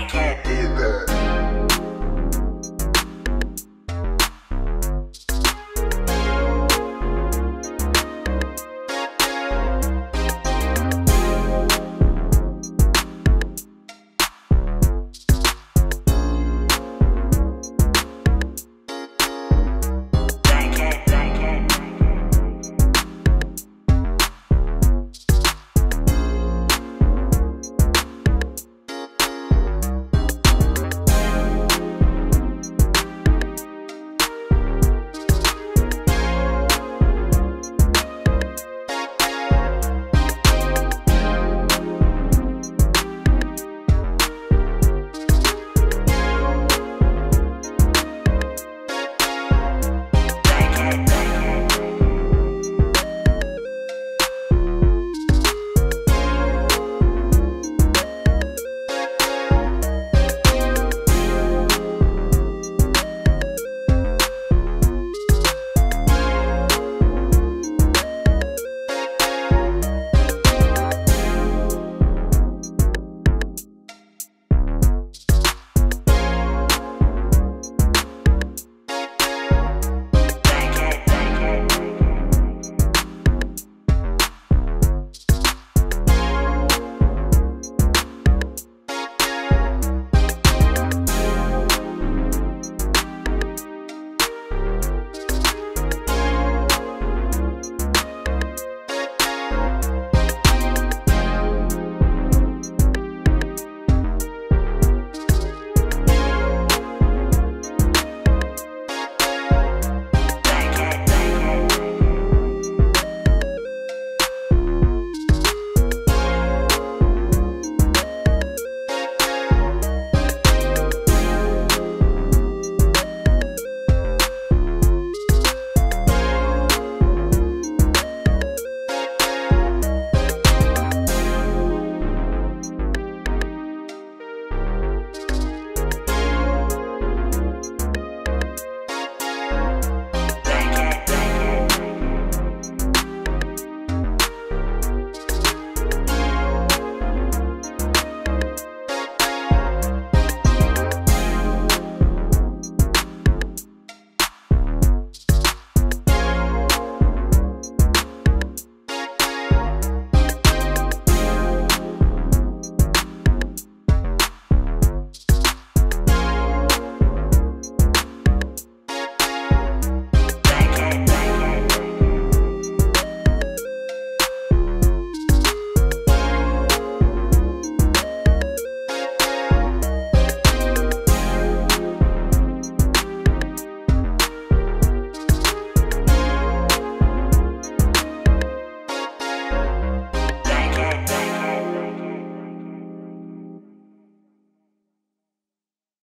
I can't do that.